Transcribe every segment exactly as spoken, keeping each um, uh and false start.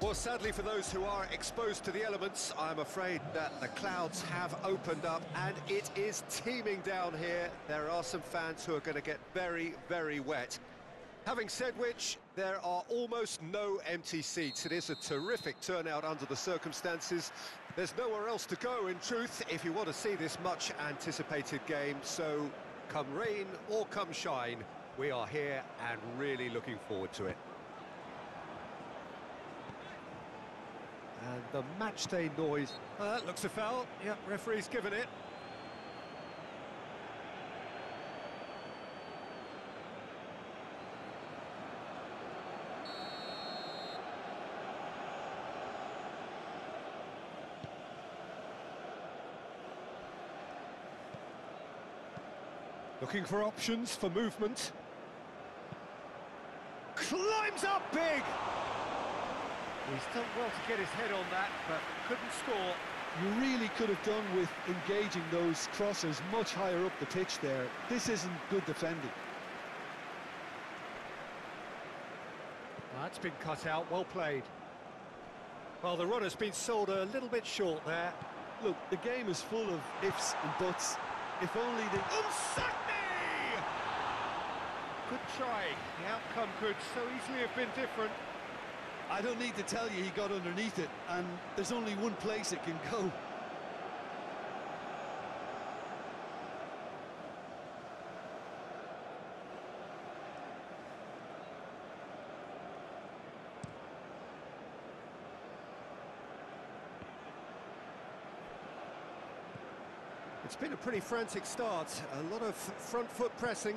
Well, sadly for those who are exposed to the elements, I'm afraid that the clouds have opened up and it is teeming down here. There are some fans who are going to get very, very wet. Having said which, there are almost no empty seats. It is a terrific turnout under the circumstances. There's nowhere else to go, in truth, if you want to see this much-anticipated game. So, come rain or come shine, we are here and really looking forward to it. And the matchday noise. Oh, that looks a foul. Yep, referee's given it. Looking for options for movement. Climbs up big! He's done well to get his head on that, but couldn't score. You really could have done with engaging those crossers much higher up the pitch there. This isn't good defending. That's been cut out, well played. Well, the runner's been sold a little bit short there. Look, the game is full of ifs and buts. If only the... Unsakni! Good try. The outcome could so easily have been different. I don't need to tell you he got underneath it, and there's only one place it can go. It's been a pretty frantic start, a lot of front foot pressing.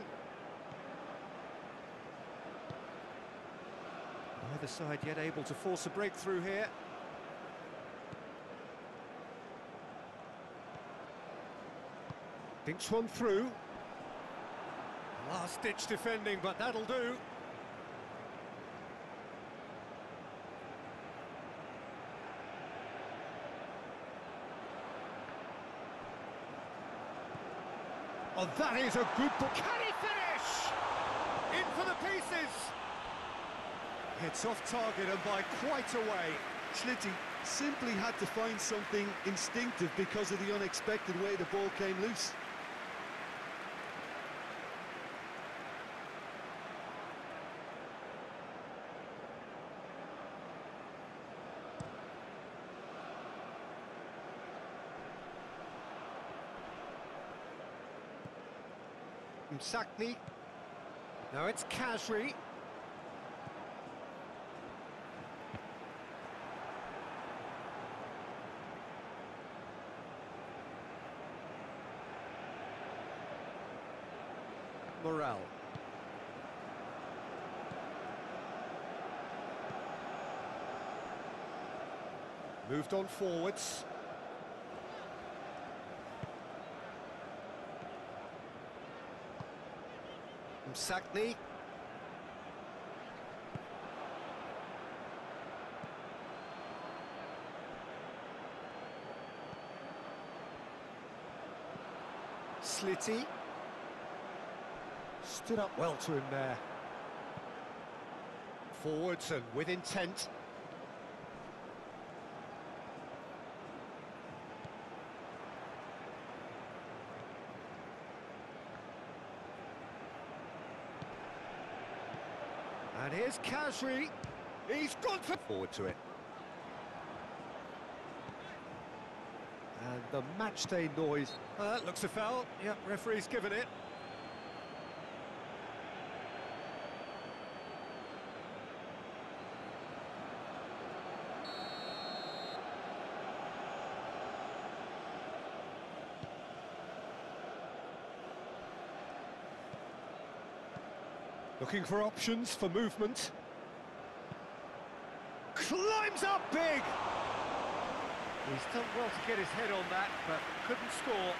Neither side yet able to force a breakthrough here. Dinks one through. Last ditch defending, but that'll do. Oh, that is a good ball. Can he finish? In for the pieces. It's off target and by quite a way. Schlitti simply had to find something instinctive because of the unexpected way the ball came loose. Sakni. Now it's Kashri. Morel. Moved on forwards. Sakni. Slitty. Stood up well to him there. Forwards and with intent. And here's Kashri. He's gone for... forward to it. And the matchday noise. Oh, that looks a foul. Yep, referee's given it. Looking for options for movement. Climbs up big! He's done well to get his head on that, but couldn't score.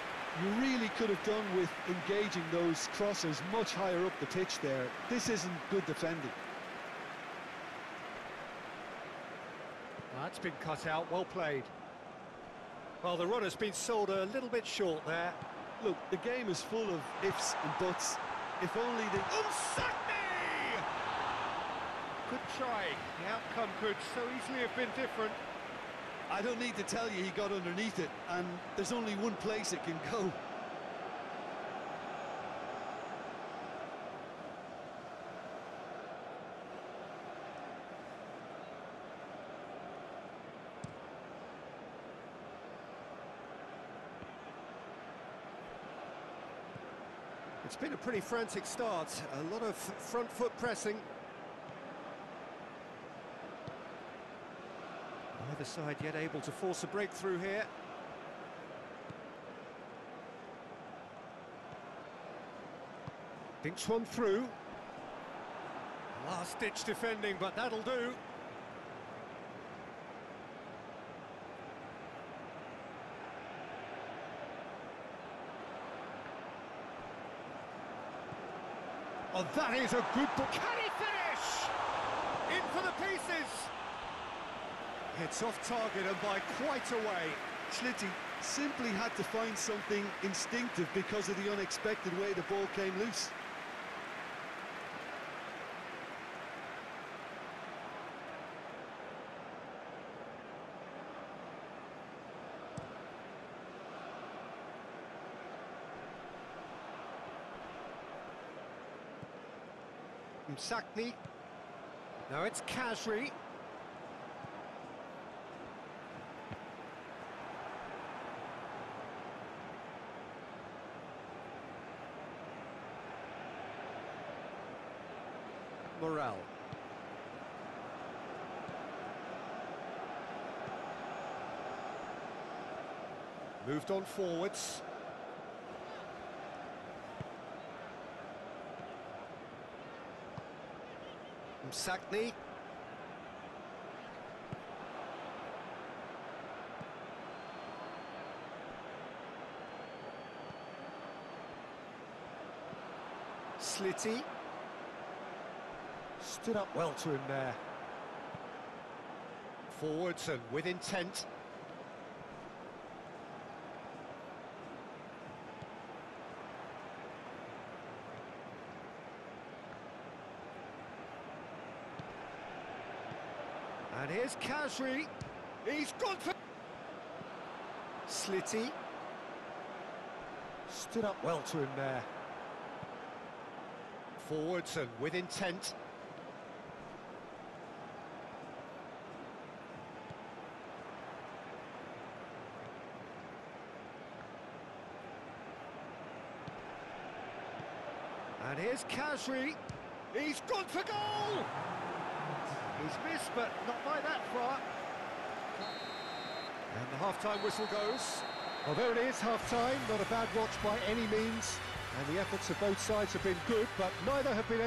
You really could have done with engaging those crossers much higher up the pitch there. This isn't good defending. That's been cut out, well played. Well, the runner's been sold a little bit short there. Look, the game is full of ifs and buts. If only the... Unsakni! Good try. The outcome could so easily have been different. I don't need to tell you he got underneath it, and there's only one place it can go. It's been a pretty frantic start, a lot of front foot pressing. Either side yet able to force a breakthrough here. Dinks one through. Last ditch defending, but that'll do. Oh, that is a good ball. Can he finish? In for the pieces. It's off target and by quite a way. Schlitti simply had to find something instinctive because of the unexpected way the ball came loose. Msakni. Now it's Kashri. Morel. Moved on forwards. Msakni. Slitty. Stood up well to him there. Forwards and with intent. And here's Kashri. He's gone for... Slitty. Stood up well to him there. Forwards and with intent. And here's Kashri. He's gone for goal! He's missed, but not by that far. And the half-time whistle goes. Well, there it is, half-time. Not a bad watch by any means. And the efforts of both sides have been good, but neither have been able...